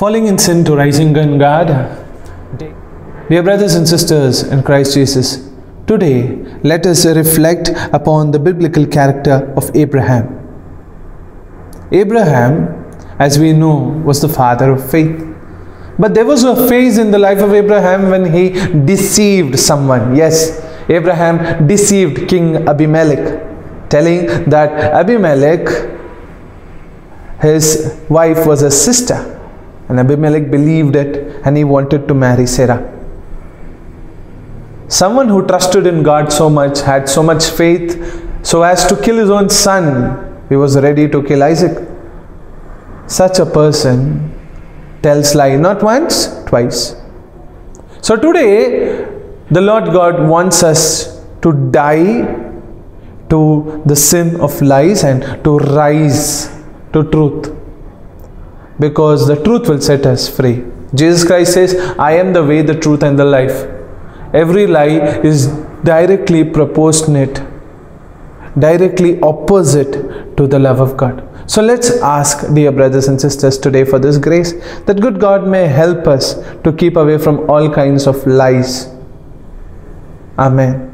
falling in sin to rising in God. Dear brothers and sisters in Christ Jesus, today let us reflect upon the biblical character of Abraham. Abraham, as we know, was the father of faith. But there was a phase in the life of Abraham when he deceived someone. Yes, Abraham deceived King Abimelech, telling that Abimelech, his wife, was a sister, and Abimelech believed it and he wanted to marry Sarah. Someone who trusted in God so much, had so much faith, so as to kill his own son, he was ready to kill Isaac. Such a person tells lie, not once, twice. So today, the Lord God wants us to die to the sin of lies and to rise to truth, because the truth will set us free. Jesus Christ says, "I am the way, the truth and the life." Every lie is directly proportionate, directly opposite to the love of God. So let's ask, dear brothers and sisters, today for this grace, that good God may help us to keep away from all kinds of lies. Amen.